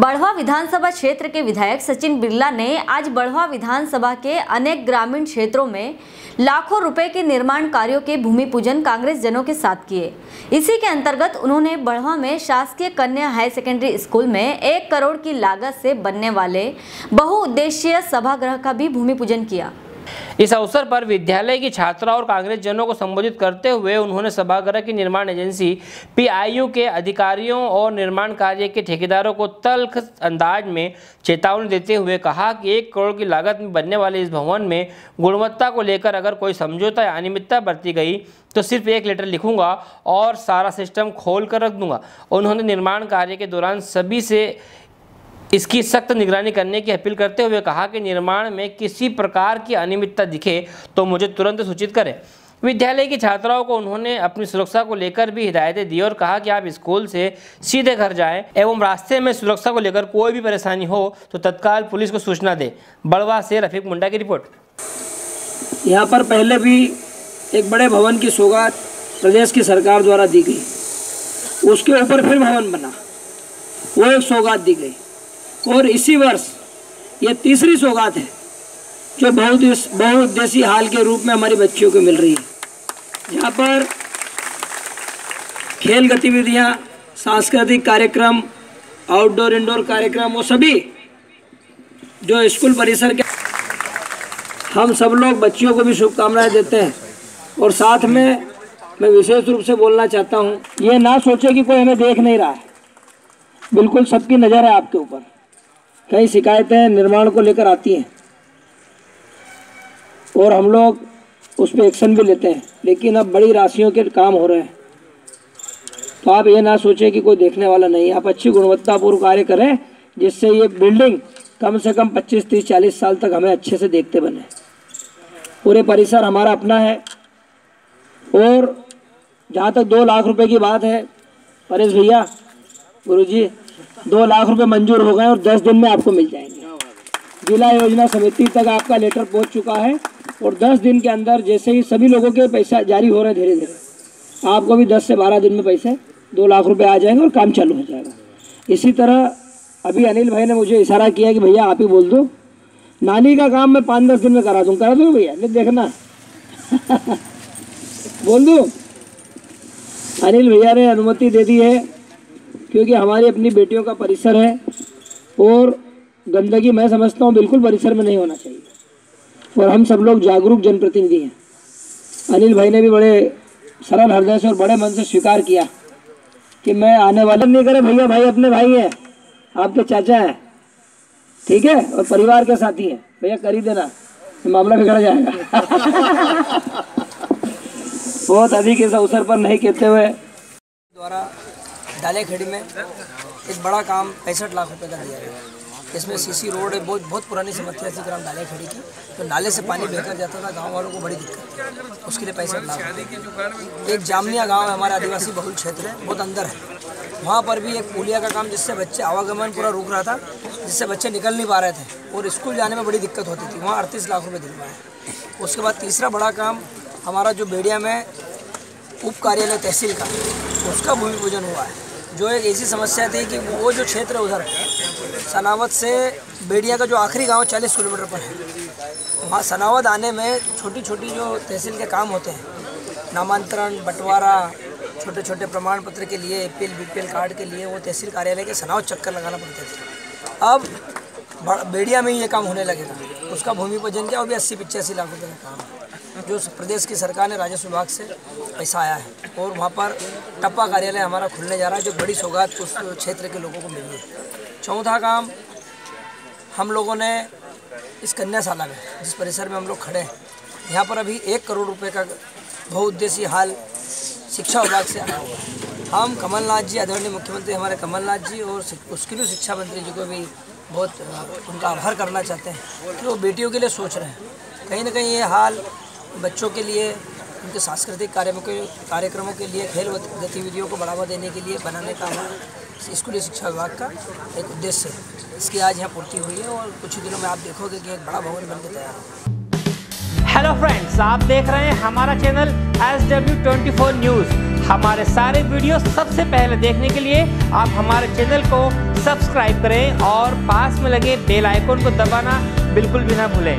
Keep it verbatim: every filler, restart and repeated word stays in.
बड़वाह विधानसभा क्षेत्र के विधायक सचिन बिरला ने आज बड़वाह विधानसभा के अनेक ग्रामीण क्षेत्रों में लाखों रुपए के निर्माण कार्यों के भूमि पूजन कांग्रेस जनों के साथ किए। इसी के अंतर्गत उन्होंने बड़वाह में शासकीय कन्या हायर सेकेंडरी स्कूल में एक करोड़ की लागत से बनने वाले बहुउद्देशीय सभागृह का भी भूमि पूजन किया। इस अवसर पर विद्यालय की छात्रा और कांग्रेस जनों को संबोधित करते हुए उन्होंने सभागृह की निर्माण एजेंसी पीआईयू के अधिकारियों और निर्माण कार्य के ठेकेदारों को तल्ख अंदाज में चेतावनी देते हुए कहा कि एक करोड़ की लागत में बनने वाले इस भवन में गुणवत्ता को लेकर अगर कोई समझौता या अनियमितता बरती गई तो सिर्फ एक लेटर लिखूंगा और सारा सिस्टम खोल कर रख दूंगा। उन्होंने निर्माण कार्य के दौरान सभी से इसकी सख्त निगरानी करने की अपील करते हुए कहा कि निर्माण में किसी प्रकार की अनियमितता दिखे तो मुझे तुरंत सूचित करें। विद्यालय की छात्राओं को उन्होंने अपनी सुरक्षा को लेकर भी हिदायतें दी और कहा कि आप स्कूल से सीधे घर जाएं एवं रास्ते में सुरक्षा को लेकर कोई भी परेशानी हो तो तत्काल पुलिस को सूचना दें। बड़वाह से रफीक मुंडा की रिपोर्ट। यहाँ पर पहले भी एक बड़े भवन की सौगात प्रदेश की सरकार द्वारा दी गई, उसके ऊपर फिर भवन बना, वो एक सौगात दी गई और इसी वर्ष ये तीसरी सौगात है जो बहुत बहुउद्देशीय हाल के रूप में हमारी बच्चियों को मिल रही है। यहाँ पर खेल गतिविधियाँ, सांस्कृतिक कार्यक्रम, आउटडोर इंडोर कार्यक्रम, वो सभी जो स्कूल परिसर के, हम सब लोग बच्चियों को भी शुभकामनाएं देते हैं। और साथ में मैं विशेष रूप से बोलना चाहता हूँ, ये ना सोचे कि कोई हमें देख नहीं रहा है, बिल्कुल सबकी नज़र है आपके ऊपर। कई शिकायतें निर्माण को लेकर आती हैं और हम लोग उस पर एक्शन भी लेते हैं, लेकिन अब बड़ी राशियों के काम हो रहे हैं तो आप ये ना सोचें कि कोई देखने वाला नहीं है। आप अच्छी गुणवत्तापूर्ण कार्य करें जिससे ये बिल्डिंग कम से कम पच्चीस तीस चालीस साल तक हमें अच्छे से देखते बने। पूरे परिसर हमारा अपना है और जहाँ तक दो लाख रुपये की बात है, परेश भैया गुरु जी, दो लाख रुपए मंजूर हो गए और दस दिन में आपको मिल जाएंगे। जिला योजना समिति तक आपका लेटर पहुंच चुका है और दस दिन के अंदर जैसे ही सभी लोगों के पैसा जारी हो रहे हैं धीरे धीरे, आपको भी दस से बारह दिन में पैसे दो लाख रुपए आ जाएंगे और काम चालू हो जाएगा। इसी तरह अभी अनिल भाई ने मुझे इशारा किया कि भैया आप ही बोल दो, नानी का काम मैं पाँच दस दिन में करा दूँ, करा दूँ भैया, देखना बोल दूँ। अनिल भैया ने अनुमति दे दी है क्योंकि हमारी अपनी बेटियों का परिसर है और गंदगी मैं समझता हूँ बिल्कुल परिसर में नहीं होना चाहिए और हम सब लोग जागरूक जनप्रतिनिधि हैं। अनिल भाई ने भी बड़े सरल हृदय से और बड़े मन से स्वीकार किया कि मैं आने वाला नहीं करे भैया, भाई अपने भाई हैं, आपके चाचा हैं, ठीक है, और परिवार के साथी हैं, भैया कर ही देना, मामला बिगड़ जाएगा। बहुत अधिक इस अवसर पर नहीं कहते हुए द्वारा दाले खड़ी में एक बड़ा काम पैंसठ लाख रुपए का दिया गया है। इसमें सीसी रोड है, बहुत बहुत पुरानी समस्या थी ग्राम दाले खड़ी की, तो नाले से पानी बहकर जाता था, गांव वालों को बड़ी दिक्कत थी, उसके लिए पैंसठ लाख। एक जामनिया गांव है हमारा, आदिवासी बहुल क्षेत्र है, बहुत अंदर है, वहाँ पर भी एक पुलिया का काम जिससे बच्चे आवागमन पूरा रुक रहा था, जिससे बच्चे निकल नहीं पा रहे थे और स्कूल जाने में बड़ी दिक्कत होती थी, वहाँ अड़तीस लाख रुपये दिलवाए। उसके बाद तीसरा बड़ा काम हमारा जो बेड़िया में उप कार्यालय तहसील का, उसका भूमि पूजन हुआ है। जो एक ऐसी समस्या थी कि वो जो क्षेत्र उधर है सनावत से बेड़िया का जो आखिरी गांव चालीस किलोमीटर पर है, वहाँ सनावत आने में छोटी छोटी जो तहसील के काम होते हैं, नामांतरण, बंटवारा, छोटे छोटे प्रमाण पत्र के लिए, A P L B P L card के लिए, वो तहसील कार्यालय के सनावत चक्कर लगाना पड़ता था। अब बेड़िया में ही ये काम होने लगेगा, उसका भूमि पूजन किया, वो भी अस्सी पिचासी लाख रुपये का काम है जो प्रदेश की सरकार ने राजस्व विभाग से पैसा आया है और वहाँ पर टप्पा कार्यालय हमारा खुलने जा रहा है, जो बड़ी सौगात उस क्षेत्र के लोगों को मिल रही है। चौथा काम हम लोगों ने इस कन्याशाला में, जिस परिसर में हम लोग खड़े हैं, यहाँ पर अभी एक करोड़ रुपए का बहुउद्देशीय हाल शिक्षा विभाग से आया हुआ है। हम कमलनाथ जी, आदरणीय मुख्यमंत्री हमारे कमलनाथ जी और उसके लिए शिक्षा मंत्री जी को भी बहुत उनका आभार करना चाहते हैं कि वो बेटियों के लिए सोच रहे हैं। कहीं ना कहीं ये हाल बच्चों के लिए, उनके सांस्कृतिक कार्यों के कार्यक्रमों के लिए, खेल गतिविधियों को बढ़ावा देने के लिए बनाने का स्कूली शिक्षा विभाग का एक उद्देश्य है। इसकी आज यहाँ पूर्ति हुई है और कुछ ही दिनों में आप देखोगे कि एक बड़ा भवन बनकर तैयार है। हेलो फ्रेंड्स, आप देख रहे हैं हमारा channel S W twenty four news. हमारे सारे वीडियो सबसे पहले देखने के लिए आप हमारे चैनल को सब्सक्राइब करें और पास में लगे बेल आइकन को दबाना बिल्कुल भी ना भूलें।